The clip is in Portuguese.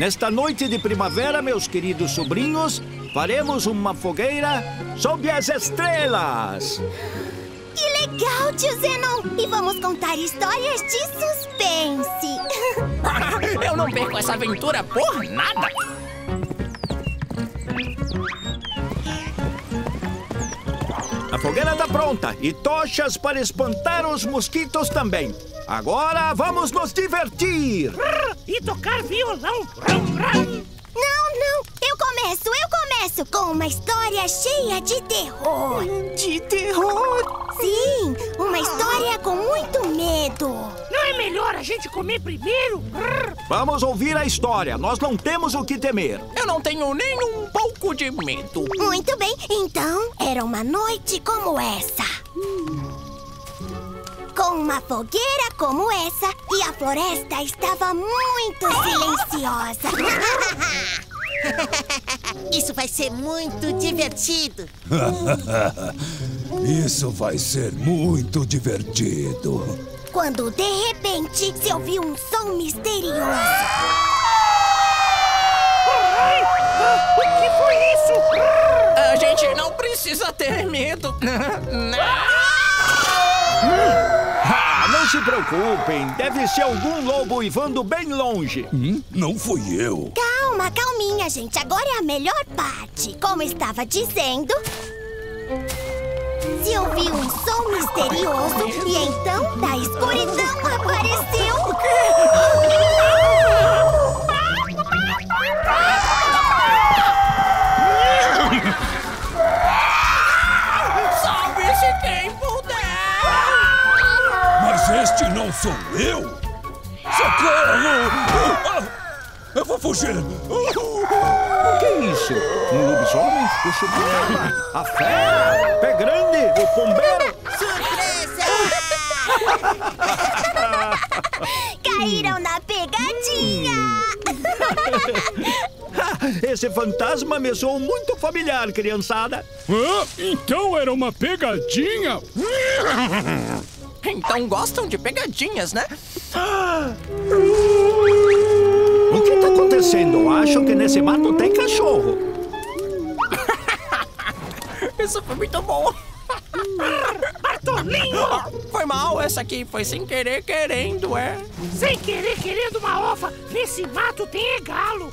Nesta noite de primavera, meus queridos sobrinhos, faremos uma fogueira sob as estrelas. Que legal, tio Zenon! E vamos contar histórias de suspense. Eu não perco essa aventura por nada. A fogueira está pronta e tochas para espantar os mosquitos também. Agora vamos nos divertir! E tocar violão! Não! Eu começo com uma história cheia de terror! De terror? Sim, uma história com muito medo! Não é melhor a gente comer primeiro? Vamos ouvir a história, nós não temos o que temer! Eu não tenho nem um pouco de medo! Muito bem, então era uma noite como essa! Com uma fogueira como essa, e a floresta estava muito silenciosa. Isso vai ser muito divertido. Quando, de repente, se ouviu um som misterioso. O que foi isso? A gente não precisa ter medo. Não se preocupem, deve ser algum lobo uivando bem longe. Não fui eu. Calminha, gente, agora é a melhor parte. Como estava dizendo, se ouviu um som misterioso e então da escuridão apareceu... Salve-se quem puder! Mas este não sou eu? Socorro! Eu vou fugir! O que é isso? Um lobisomem? O chupeiro? A fera? Pé grande? O pombeiro? Surpresa! Caíram na pegadinha! Esse fantasma me soou muito familiar, criançada. Então era uma pegadinha? Então gostam de pegadinhas, né? O que está acontecendo? Acho que nesse mato tem cachorro. Isso foi muito bom. Bartolinho! Foi mal, essa aqui foi sem querer querendo, é? Sem querer querendo uma ova. Nesse mato tem galo.